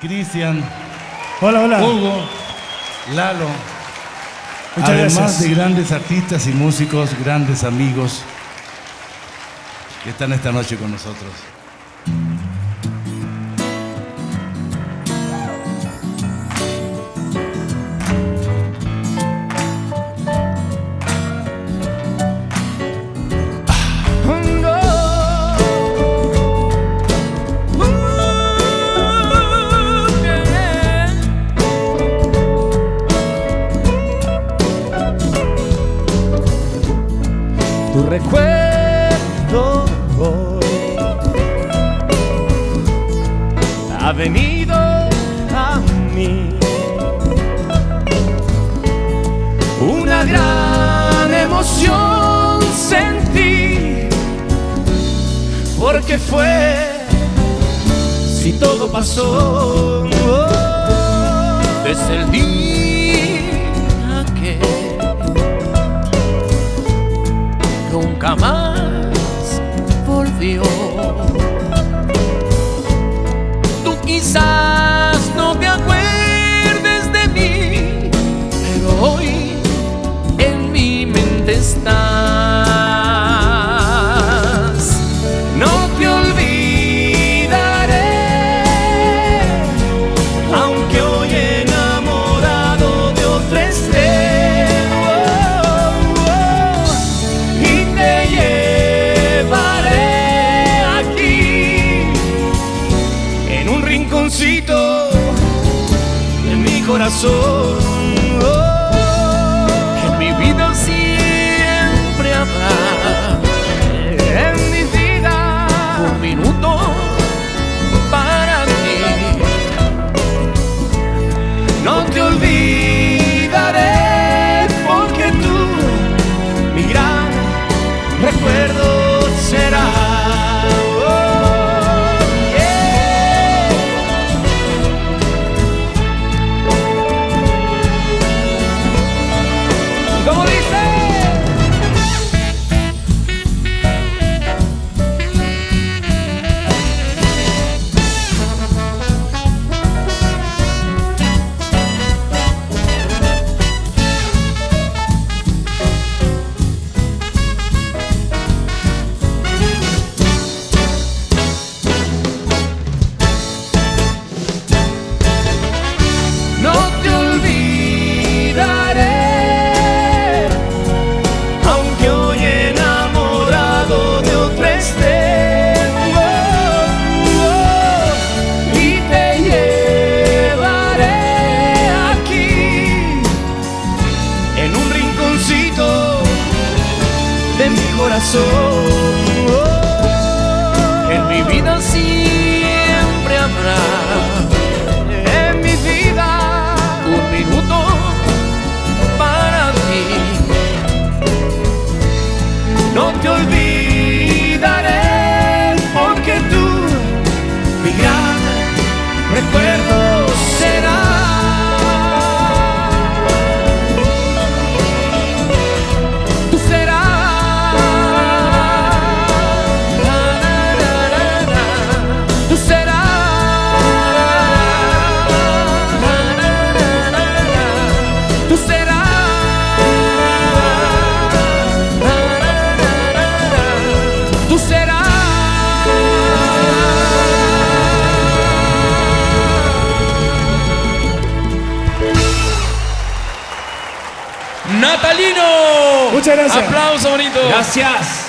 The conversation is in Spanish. Cristian, hola, hola. Hugo, Lalo. Muchas gracias. De grandes artistas y músicos, grandes amigos que están esta noche con nosotros. Tu recuerdo hoy ha venido a mí, una gran emoción sentí, porque fue si todo pasó desde el día que nunca más volvió. Tú quizás no te acuerdes de mí, pero hoy en mi mente estás. No te olvidaré, aunque hoy enamorado de otra esté. En mi corazón, oh, en mi vida siempre habrá, en mi vida un minuto para ti. No te olvidaré, porque tú mi gran recuerdo serás. De mi corazón, oh, en mi vida siempre habrá, en mi vida un minuto para ti. No te olvidaré, porque tú mi gran recuerdo serás. Natalino. Muchas gracias. Aplauso bonito. Gracias.